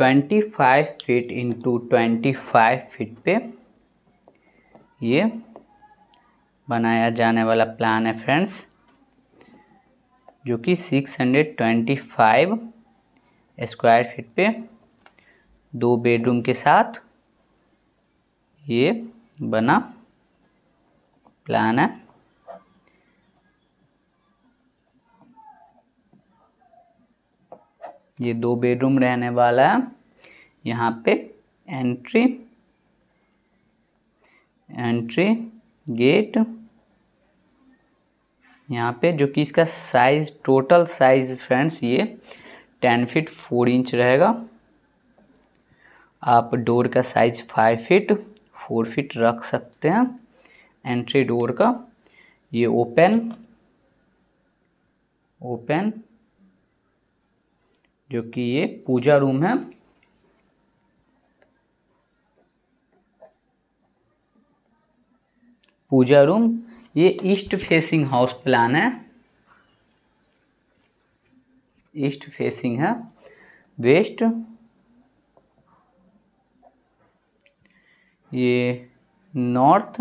25 feet into 25 feet पे ये बनाया जाने वाला प्लान है फ्रेंड्स, जो कि 625 स्क्वायर फीट पे 2 बेडरूम के साथ ये बना प्लान है। ये 2 बेडरूम रहने वाला है। यहाँ पे एंट्री गेट, यहाँ पे जो कि इसका साइज, टोटल साइज फ्रेंड्स ये 10 फीट 4 इंच रहेगा। आप डोर का साइज 5 फीट 4 फीट रख सकते हैं। एंट्री डोर का ये ओपन जो कि ये पूजा रूम है। पूजा रूम ये ईस्ट फेसिंग हाउस प्लान है, ईस्ट फेसिंग है। वेस्ट ये नॉर्थ,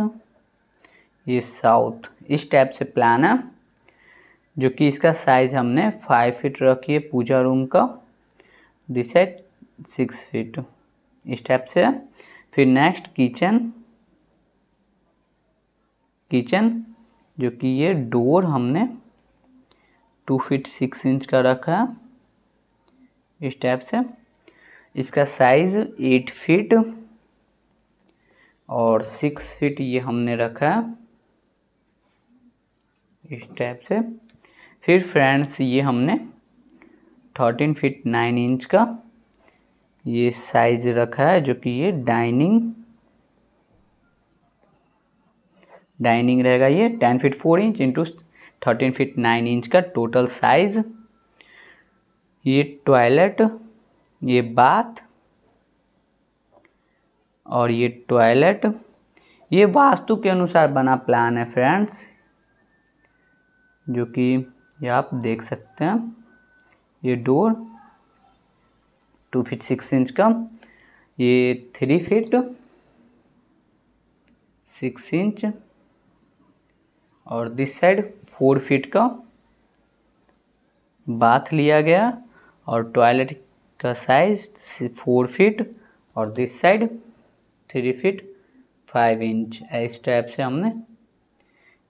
ये साउथ, इस टाइप से प्लान है, जो कि इसका साइज हमने 5 फीट रखी है पूजा रूम का। दिस साइड 6 फीट, इस टाइप से। फिर नेक्स्ट किचन जो कि ये डोर हमने 2 फीट 6 इंच का रखा है, इस टाइप से। इसका साइज 8 फीट और 6 फीट ये हमने रखा है, इस टाइप से। फिर फ्रेंड्स ये हमने 13 फीट 9 इंच का ये साइज रखा है, जो कि ये डाइनिंग रहेगा। ये 10 feet 4 inch into 13 feet 9 inch का टोटल साइज। ये टॉयलेट, ये बाथ और ये टॉयलेट, ये वास्तु के अनुसार बना प्लान है फ्रेंड्स, जो कि ये आप देख सकते हैं। ये डोर 2 फीट 6 इंच का, ये 3 फीट 6 इंच और दिस साइड 4 फीट का बाथ लिया गया। और टॉयलेट का साइज 4 फीट और दिस साइड 3 फीट 5 इंच, इस टाइप से हमने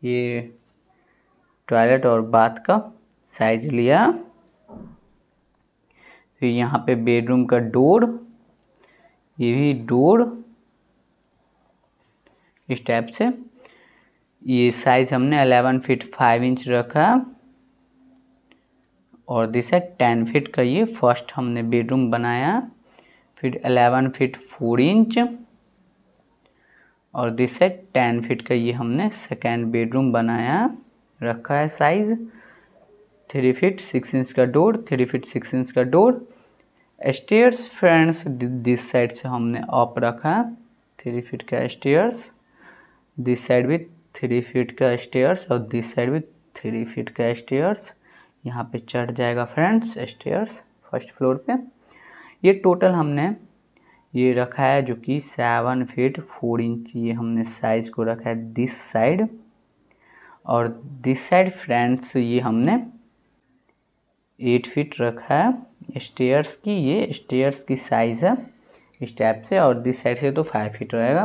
ये टॉयलेट और बाथ का साइज लिया। फिर यहाँ पे बेडरूम का डोर, ये भी डोर इस टाइप से। ये साइज हमने 11 फीट 5 इंच रखा और दिस है 10 फीट का। ये फर्स्ट हमने बेडरूम बनाया, फिर 11 फीट 4 इंच और दिस है 10 फीट का। ये हमने सेकेंड बेडरूम बनाया, रखा है साइज 3 फीट 6 इंच का डोर, 3 फीट 6 इंच का door. Stairs friends this side से हमने अप रखा है, 3 फीट का स्टेयर्स। दिस साइड भी 3 फीट का स्टेयर्स और दिस साइड भी 3 फीट का स्टेयर्स। यहाँ पे चढ़ जाएगा फ्रेंड्स स्टेयर्स फर्स्ट फ्लोर पे। ये टोटल हमने ये रखा है, जो कि 7 फीट 4 इंच ये हमने साइज को रखा है दिस साइड। और दिस साइड फ्रेंड्स ये हमने 8 फीट रखा है स्टेयर्स की, ये स्टेयर्स की साइज़ है इस टाइप से। और दिस साइड से तो 5 फीट रहेगा,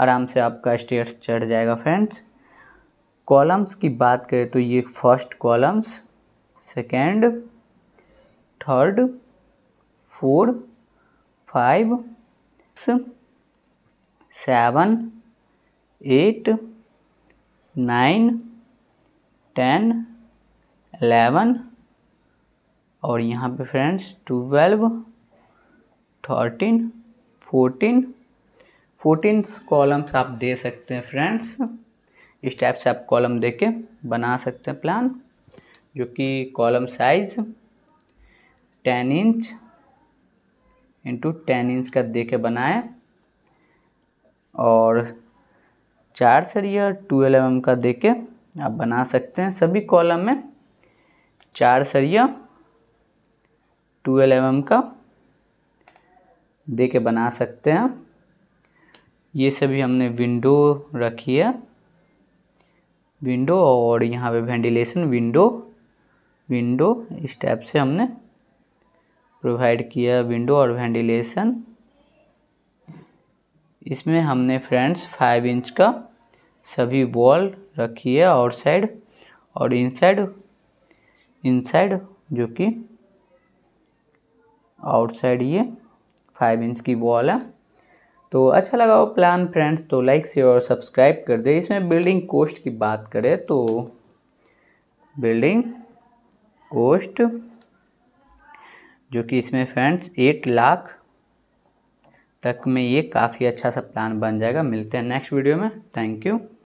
आराम से आपका स्टेयर्स चढ़ जाएगा फ्रेंड्स। कॉलम्स की बात करें तो ये फर्स्ट कॉलम्स, सेकेंड, थर्ड, 4, 5, 7, 8 9, 10, 11 और यहाँ पे फ्रेंड्स 12, 13, 14 कॉलम्स आप दे सकते हैं फ्रेंड्स। इस टाइप से आप कॉलम दे के बना सकते हैं प्लान, जो कि column size 10 inch into 10 inch का दे के बनाए। और 4 सरिया 12 mm का देके आप बना सकते हैं। सभी कॉलम में 4 सरिया 12 mm का दे के बना सकते हैं। ये सभी हमने विंडो रखी है, विंडो, और यहाँ पे वेंटिलेशन विंडो इस टाइप से हमने प्रोवाइड किया, विंडो और वेंटिलेशन। इसमें हमने फ्रेंड्स 5 इंच का सभी वॉल रखी है, आउट साइड और इनसाइड जो कि आउटसाइड ये 5 इंच की वॉल है। तो अच्छा लगा वो प्लान फ्रेंड्स तो लाइक शेयर और सब्सक्राइब कर दे। इसमें बिल्डिंग कोस्ट की बात करें तो बिल्डिंग कोस्ट जो कि इसमें फ्रेंड्स 8 लाख तक में ये काफ़ी अच्छा सा प्लान बन जाएगा। मिलते हैं नेक्स्ट वीडियो में। Thank you.